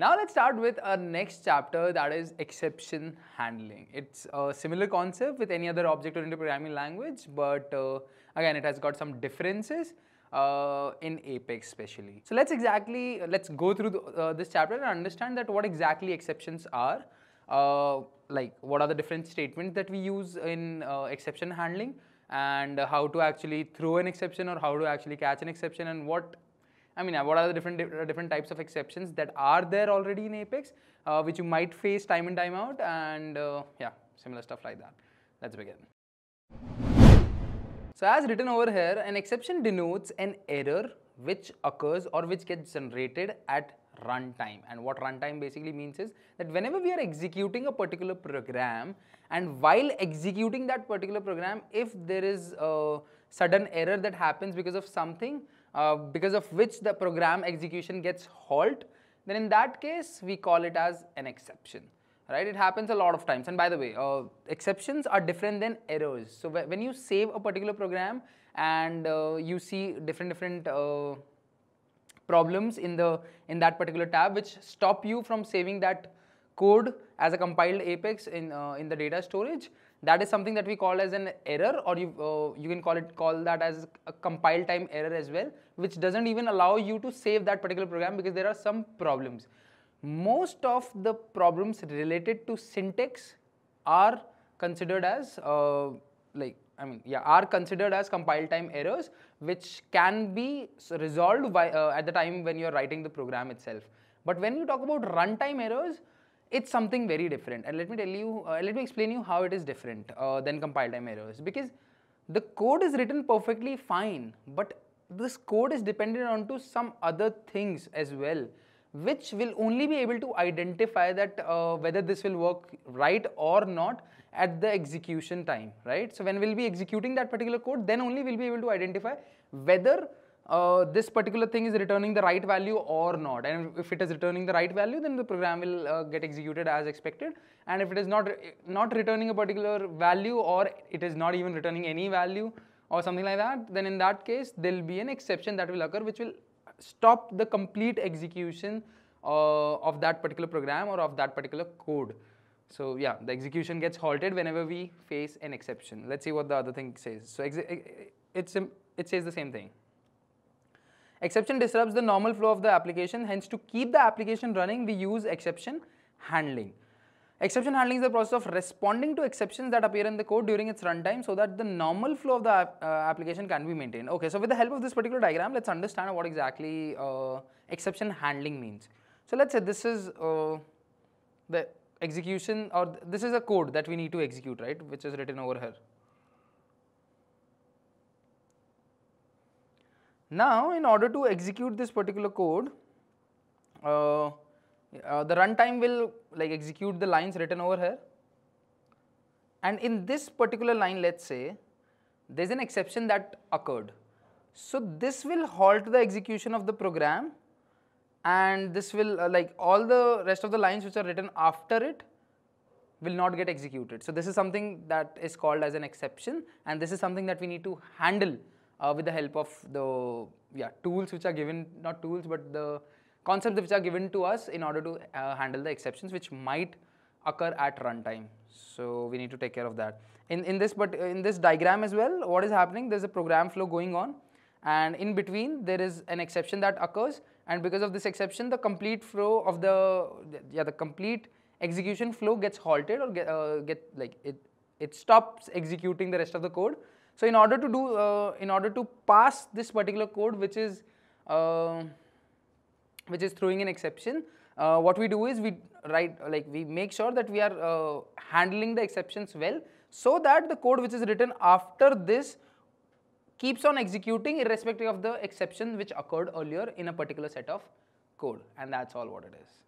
Now let's start with our next chapter, that is exception handling. It's a similar concept with any other object-oriented programming language, but again, it has got some differences in Apex especially. So let's go through this chapter and understand that what exactly exceptions are, like what are the different statements that we use in exception handling, and how to actually throw an exception or how to actually catch an exception, and what are the different types of exceptions that are there already in Apex, which you might face time in, time out, and yeah, similar stuff like that. Let's begin. So as written over here, an exception denotes an error which occurs or which gets generated at runtime. And what runtime basically means is that whenever we are executing a particular program, and while executing that particular program, if there is a sudden error that happens because of something, because of which the program execution gets halted, then in that case we call it as an exception, right? It happens a lot of times. And by the way, exceptions are different than errors. So when you save a particular program and you see different problems in that particular tab which stop you from saving that code as a compiled Apex in the data storage, that is something that we call as an error, or you can call that as a compile time error as well, which doesn't even allow you to save that particular program because there are some problems. Most of the problems related to syntax are considered as compile time errors, which can be resolved by at the time when you're writing the program itself. But when you talk about runtime errors, it's something very different, and let me explain you how it is different than compile time errors, because the code is written perfectly fine, but this code is dependent onto some other things as well, which will only be able to identify that whether this will work right or not at the execution time, right? So when we'll be executing that particular code, then only we'll be able to identify whether this particular thing is returning the right value or not. And if it is returning the right value, then the program will get executed as expected. And if it is not returning a particular value, or it is not even returning any value or something like that, then in that case there will be an exception that will occur, which will stop the complete execution of that particular program or of that particular code. So yeah, the execution gets halted whenever we face an exception. Let's see what the other thing says. So it says the same thing. Exception disrupts the normal flow of the application, hence to keep the application running, we use exception handling. Exception handling is the process of responding to exceptions that appear in the code during its runtime so that the normal flow of the application can be maintained. Okay, so with the help of this particular diagram, let's understand what exactly exception handling means. So let's say this is the execution, or this is a code that we need to execute, right, which is written over here. Now, in order to execute this particular code, the runtime will execute the lines written over here, and in this particular line, let's say there's an exception that occurred. So this will halt the execution of the program, and this will all the rest of the lines which are written after it will not get executed. So this is something that is called as an exception, and this is something that we need to handle with the help of the the concepts which are given to us in order to handle the exceptions which might occur at runtime. So we need to take care of that. In this diagram as well, what is happening? There's a program flow going on, and in between there is an exception that occurs, and because of this exception, the complete flow of the complete execution flow gets halted, or it stops executing the rest of the code. So in order to pass this particular code, which is throwing an exception, what we do is we make sure that we are handling the exceptions well, so that the code which is written after this keeps on executing irrespective of the exception which occurred earlier in a particular set of code. And that's all what it is.